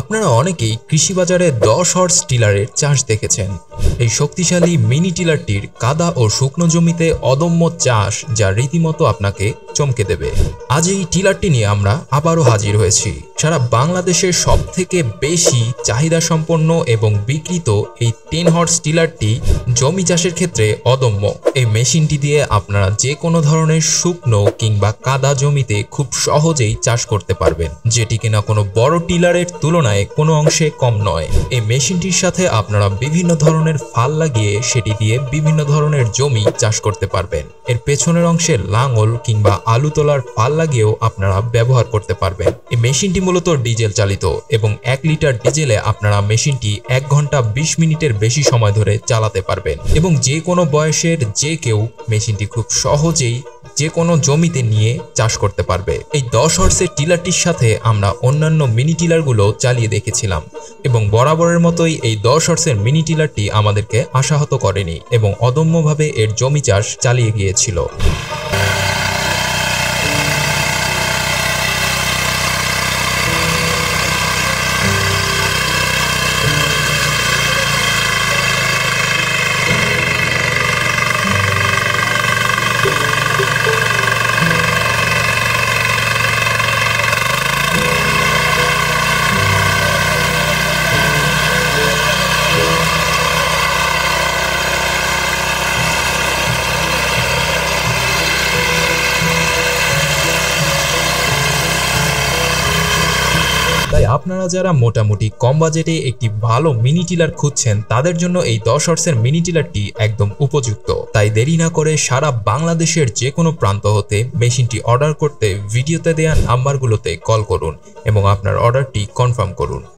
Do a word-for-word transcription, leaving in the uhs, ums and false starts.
আপনারা অনেকেই কৃষিবাজারে দশ হর্স টিলারের চাষ দেখেছেন। এই শক্তিশালী মিনি টিলারটির কাদা ও শুকনো জমিতে অদম্য চাষ, যা রীতিমতো আপনাকে চমকে দেবে। আজ এই টিলারটি নিয়ে আমরা আবারও হাজির হয়েছি। সারা বাংলাদেশের সব থেকে বেশি চাহিদা সম্পন্ন এবং বিক্রিত এই টেন হর্স টিলারটি জমি চাষের ক্ষেত্রে অদম্য। এই মেশিনটি দিয়ে আপনারা যে কোনো ধরনের শুকনো কিংবা কাদা জমিতে খুব সহজেই চাষ করতে পারবেন, যেটি কিনা কোনো বড় টিলারের তুলনায় কোনো অংশে কম নয়। এই মেশিনটির সাথে আপনারা বিভিন্ন ধরনের ফাল লাগিয়ে সেটি দিয়ে বিভিন্ন ধরনের জমি চাষ করতে পারবেন। এর পেছনের অংশে লাঙল কিংবা আলু তোলার ফাল লাগিয়েও আপনারা ব্যবহার করতে পারবেন। এই মেশিনটি মূলত ডিজেল চালিত এবং এক লিটার ডিজেলে আপনারা মেশিনটি এক ঘন্টা বিশ মিনিটের বেশি সময় ধরে চালাতে পারবেন এবং যে কোনো বয়সের যে কেউ মেশিনটি খুব সহজেই যে কোনো জমিতে নিয়ে চাষ করতে পারবে। এই দশ হর্সের টিলারটির সাথে আমরা অন্যান্য মিনি টিলারগুলো চালিয়ে দেখেছিলাম এবং বরাবরের মতোই এই দশ হর্সের মিনি টিলারটি আমাদেরকে আশাহত করেনি এবং অদম্যভাবে এর জমি চাষ চালিয়ে গিয়েছিল। তাই আপনারা যারা মোটামুটি কম বাজেটে একটি ভালো মিনি টিলার খুঁজছেন, তাদের জন্য এই দশ হর্সের মিনি টিলারটি একদম উপযুক্ত। তাই দেরি না করে সারা বাংলাদেশের যে কোনো প্রান্ত হতে মেশিনটি অর্ডার করতে ভিডিওতে দেওয়া নাম্বারগুলোতে কল করুন এবং আপনার অর্ডারটি কনফার্ম করুন।